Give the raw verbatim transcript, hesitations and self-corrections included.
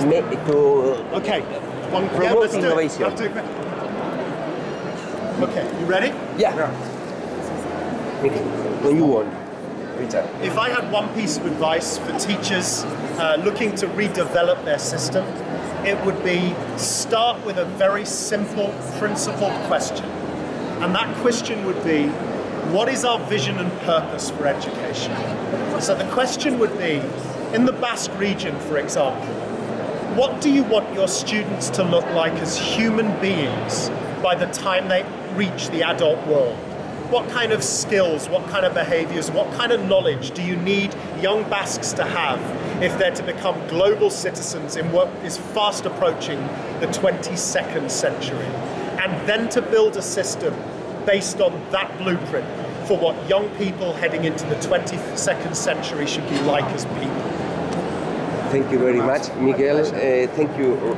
to okay. One, promote yeah, innovation. Okay, you ready? Yeah. yeah. Okay. When you want. Rita. If I had one piece of advice for teachers uh, looking to redevelop their system, it would be start with a very simple, principled question. And that question would be, what is our vision and purpose for education? So the question would be, in the Basque region, for example, what do you want your students to look like as human beings by the time they reach the adult world? What kind of skills, what kind of behaviors, what kind of knowledge do you need young Basques to have if they're to become global citizens in what is fast approaching the twenty-second century? And then to build a system based on that blueprint for what young people heading into the twenty-second century should be like as people. Thank you very much, Miguel. Uh, thank you.